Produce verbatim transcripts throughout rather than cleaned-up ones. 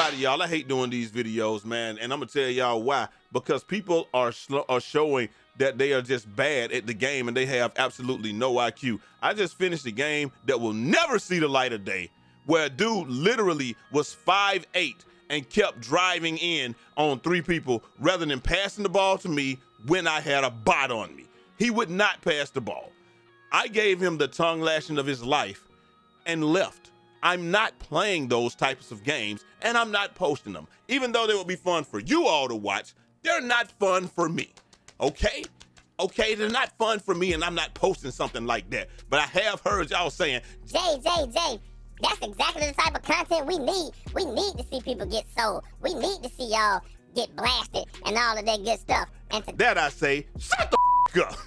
lot of y'all. I hate doing these videos, man, and I'm gonna tell y'all why. Because people are sl are showing that they are just bad at the game and they have absolutely no I Q. I just finished a game that will never see the light of day, where a dude literally was five eight and kept driving in on three people rather than passing the ball to me when I had a bot on me. He would not pass the ball. I gave him the tongue lashing of his life and left. I'm not playing those types of games, and I'm not posting them. Even though they would be fun for you all to watch, they're not fun for me, okay? Okay, they're not fun for me, and I'm not posting something like that. But I have heard y'all saying, Jay, Jay, Jay, that's exactly the type of content we need. We need to see people get sold. We need to see y'all get blasted and all of that good stuff. And to that I say, shut the f up.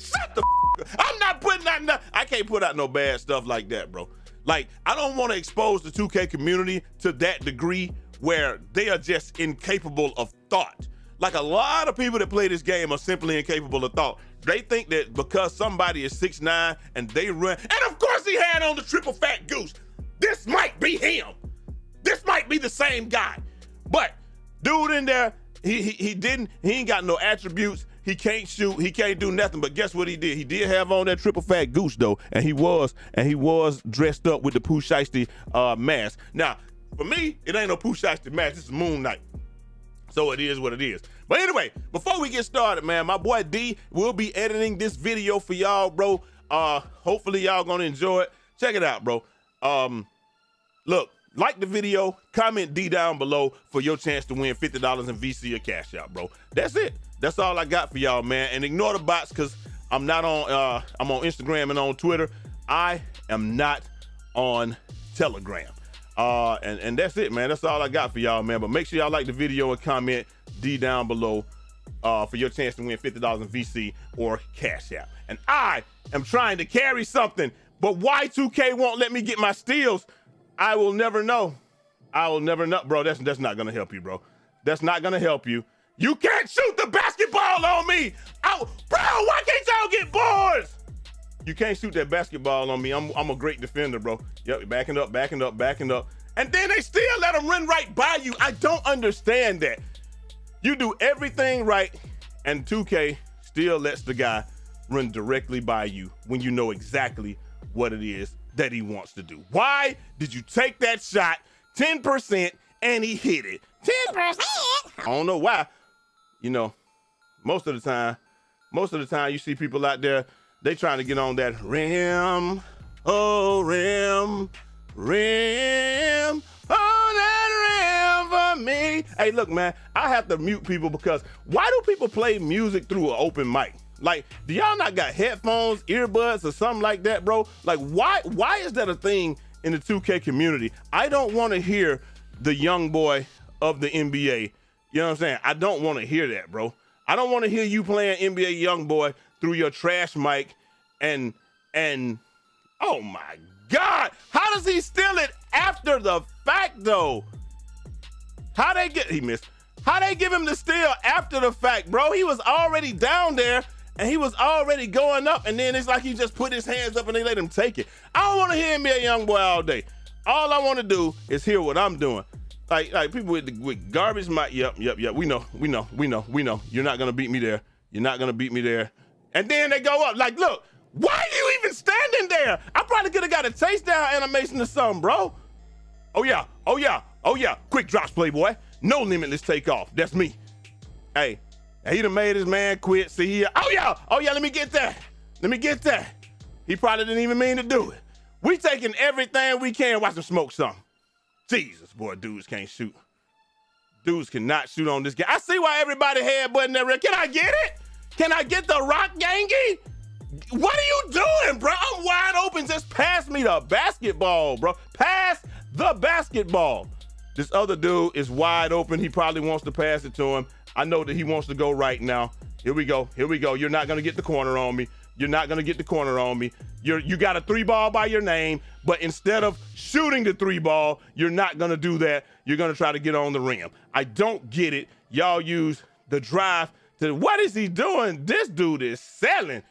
Shut the f up. I'm not putting out nothing. I can't put out no bad stuff like that, bro. Like, I don't want to expose the two K community to that degree where they are just incapable of thought. Like, a lot of people that play this game are simply incapable of thought. They think that because somebody is six nine and they run, and of course he had on the Triple Fat Goose. This might be him. This might be the same guy. But dude in there, he, he, he didn't, he ain't got no attributes. He can't shoot, he can't do nothing, but guess what he did? He did have on that Triple Fat Goose though, and he was, and he was dressed up with the Pooh Shiesty uh, mask. Now, for me, it ain't no Pooh Shiesty mask, this is Moon Knight. So it is what it is. But anyway, before we get started, man, my boy D will be editing this video for y'all, bro. Uh, hopefully y'all gonna enjoy it. Check it out, bro. Um, look, like the video, comment D down below for your chance to win fifty dollars in V C or cash out, bro. That's it. That's all I got for y'all, man. And ignore the bots, because I'm not on, uh, I'm on Instagram and on Twitter. I am not on Telegram. Uh, and, and that's it, man. That's all I got for y'all, man. But make sure y'all like the video and comment D down below uh, for your chance to win fifty dollars in V C or cash out. And I am trying to carry something, but why two K won't let me get my steals? I will never know. I will never know. Bro, that's, that's not going to help you, bro. That's not going to help you. You can't shoot the basketball on me. I, bro, why can't y'all get boards? You can't shoot that basketball on me. I'm, I'm a great defender, bro. Yep, backing up, backing up, backing up. And then they still let them run right by you. I don't understand that. You do everything right, and two K still lets the guy run directly by you when you know exactly what it is that he wants to do. Why did you take that shot ten percent and he hit it? ten percent? I don't know why. You know, most of the time, most of the time you see people out there, they trying to get on that rim, oh rim, rim, oh that rim for me. Hey, look, man, I have to mute people because why do people play music through an open mic? Like, do y'all not got headphones, earbuds, or something like that, bro? Like, why, why is that a thing in the two K community? I don't want to hear the young boy of the N B A. You know what I'm saying? I don't want to hear that, bro. I don't want to hear you playing N B A YoungBoy through your trash mic and, and, oh my God. How does he steal it after the fact though? How they get, he missed. How they give him the steal after the fact, bro? He was already down there and he was already going up, and then it's like he just put his hands up and they let him take it. I don't want to hear N B A YoungBoy all day. All I want to do is hear what I'm doing. Like, like people with, the, with garbage mic, yep, yep, yep, we know, we know, we know, we know. You're not gonna beat me there. You're not gonna beat me there. And then they go up, like, look, why are you even standing there? I probably could've got a takedown animation or something, bro. Oh yeah, oh yeah, oh yeah. Quick drops, playboy. No limitless takeoff, that's me. Hey, he done made his man quit, see here. Oh yeah, oh yeah, let me get that. Let me get that. He probably didn't even mean to do it. We taking everything we can, watch him smoke something. Jesus, boy, dudes can't shoot. Dudes cannot shoot on this game. I see why everybody headbutting that red. Can I get it? Can I get the rock, gangy? What are you doing, bro? I'm wide open. Just pass me the basketball, bro. Pass the basketball. This other dude is wide open. He probably wants to pass it to him. I know that he wants to go right now. Here we go. Here we go. You're not going to get the corner on me. You're not going to get the corner on me. You're, you got a three ball by your name, but instead of shooting the three ball, you're not going to do that. You're going to try to get on the rim. I don't get it. Y'all use the drive to, what is he doing? This dude is selling.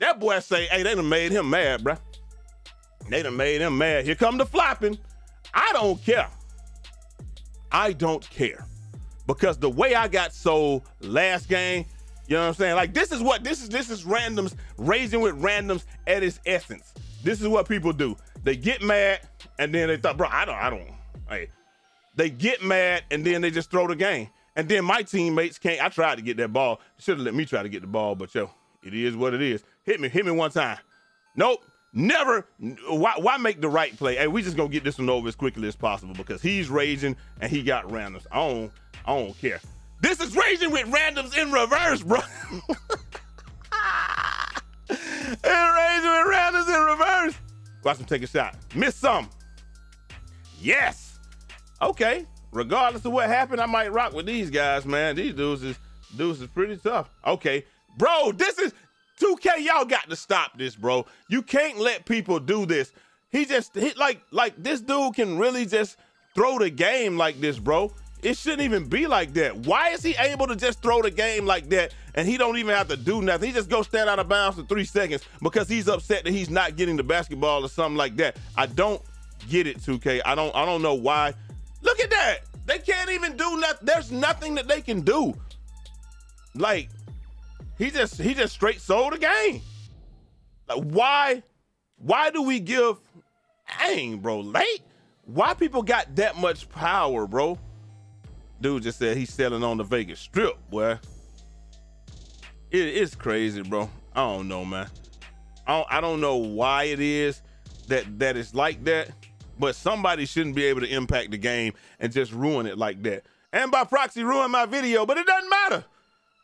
That boy say, hey, they done made him mad, bruh. They done made him mad. Here come the flopping. I don't care. I don't care, because the way I got sold last game, you know what I'm saying? Like, this is what, this is, this is randoms, raising with randoms at its essence. This is what people do. They get mad and then they thought, bro, I don't, I don't, hey. They get mad and then they just throw the game. And then my teammates can't, I tried to get that ball. Should have let me try to get the ball, but yo, it is what it is. Hit me, hit me one time. Nope, never, why, why make the right play? Hey, we just gonna get this one over as quickly as possible because he's raging and he got randoms. I don't, I don't care. This is raging with randoms in reverse, bro. It's raging with randoms in reverse. Watch him take a shot. Miss some. Yes. Okay. Regardless of what happened, I might rock with these guys, man. These dudes is dudes is pretty tough. Okay. Bro, this is two K. Y'all got to stop this, bro. You can't let people do this. He just he, like like this dude can really just throw the game like this, bro. It shouldn't even be like that. Why is he able to just throw the game like that and he don't even have to do nothing? He just go stand out of bounds for three seconds because he's upset that he's not getting the basketball or something like that. I don't get it, two K. I don't, I don't know why. Look at that. They can't even do nothing. There's nothing that they can do. Like, he just, he just straight sold the game. Like, why, why do we give, dang, bro, late? Why people got that much power, bro? Dude just said he's selling on the Vegas Strip, boy. It is crazy, bro. I don't know, man. I don't, I don't know why it is that that it's like that, but somebody shouldn't be able to impact the game and just ruin it like that. And by proxy, ruin my video, but it doesn't matter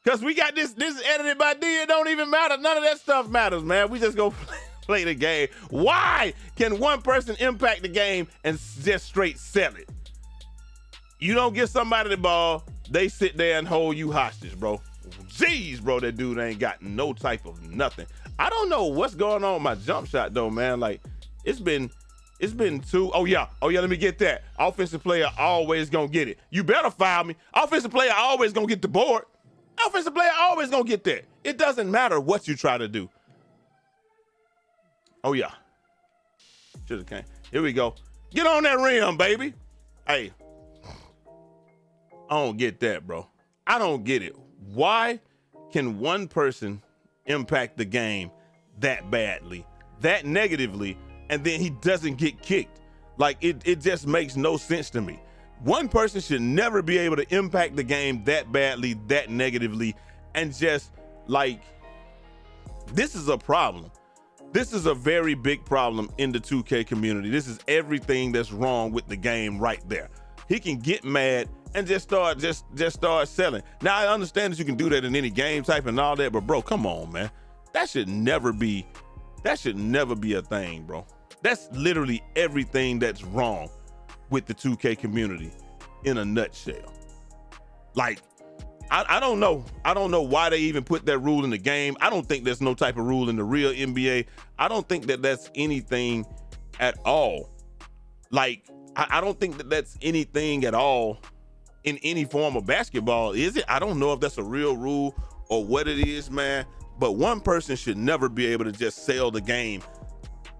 because we got this. This is edited by D. It don't even matter. None of that stuff matters, man. We just go play the game. Why can one person impact the game and just straight sell it? You don't get somebody the ball, they sit there and hold you hostage, bro. Jeez, bro, that dude ain't got no type of nothing. I don't know what's going on with my jump shot though, man. Like, it's been, it's been two. Oh yeah, oh yeah, let me get that. Offensive player always gonna get it. You better foul me. Offensive player always gonna get the board. Offensive player always gonna get that. It doesn't matter what you try to do. Oh yeah, should've came. Here we go. Get on that rim, baby. Hey. I don't get that, bro. I don't get it. Why can one person impact the game that badly, that negatively, and then he doesn't get kicked? Like, it, it just makes no sense to me. One person should never be able to impact the game that badly, that negatively, and just, like, this is a problem. This is a very big problem in the two K community. This is everything that's wrong with the game right there. He can get mad and just start, just, just start selling. Now, I understand that you can do that in any game type and all that, but bro, come on, man. That should never be, that should never be a thing, bro. That's literally everything that's wrong with the two K community in a nutshell. Like, I, I don't know. I don't know why they even put that rule in the game. I don't think there's no type of rule in the real N B A. I don't think that that's anything at all. Like, I, I don't think that that's anything at all in any form of basketball, is it? I don't know if that's a real rule or what it is, man, but one person should never be able to just sell the game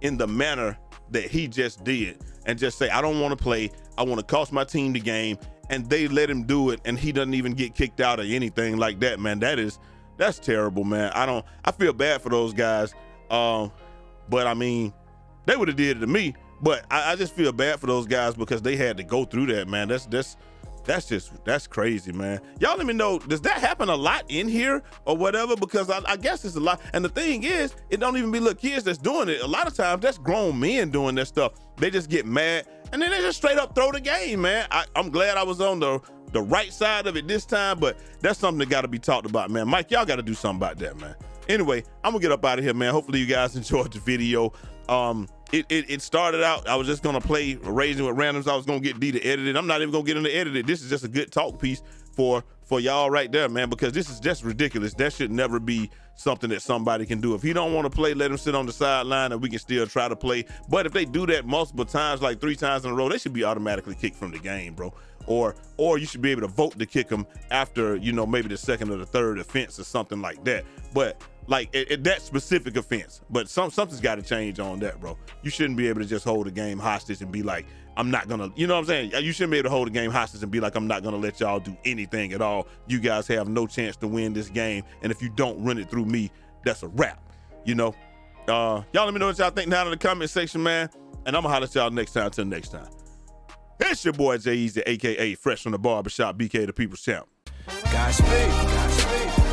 in the manner that he just did and just say, I don't want to play, I want to cost my team the game, and they let him do it and he doesn't even get kicked out or anything like that, man. That is, that's terrible, man. I don't, I feel bad for those guys, um but I mean, they would have did it to me, but I, I just feel bad for those guys because they had to go through that, man. That's, that's That's just, that's crazy, man. Y'all let me know, does that happen a lot in here or whatever? Because I, I guess it's a lot. And the thing is, it don't even be little kids that's doing it. A lot of times that's grown men doing that stuff. They just get mad and then they just straight up throw the game, man. I, I'm glad I was on the, the right side of it this time, but that's something that gotta be talked about, man. Mike, y'all gotta do something about that, man. Anyway, I'm gonna get up out of here, man. Hopefully you guys enjoyed the video. Um, It, it, it started out, I was just gonna play Raising with Randoms. I was gonna get D to edit it. I'm not even gonna get him to edit it. This is just a good talk piece for for y'all right there, man, because this is just ridiculous. That should never be something that somebody can do. If he don't wanna play, let him sit on the sideline and we can still try to play. But if they do that multiple times, like three times in a row, they should be automatically kicked from the game, bro. Or, or you should be able to vote to kick them after, you know, maybe the second or the third offense or something like that. But like it, it, that specific offense, but some something's got to change on that, bro. You shouldn't be able to just hold a game hostage and be like, I'm not gonna, you know what I'm saying? You shouldn't be able to hold the game hostage and be like, I'm not gonna let y'all do anything at all. You guys have no chance to win this game. And if you don't run it through me, that's a wrap, you know? Uh, y'all let me know what y'all think down in the comment section, man. And I'm gonna holler at y'all next time. Till next time. It's your boy Jai Eazy, A K A Fresh from the Barbershop, B K the People's Champ. Godspeed, Godspeed.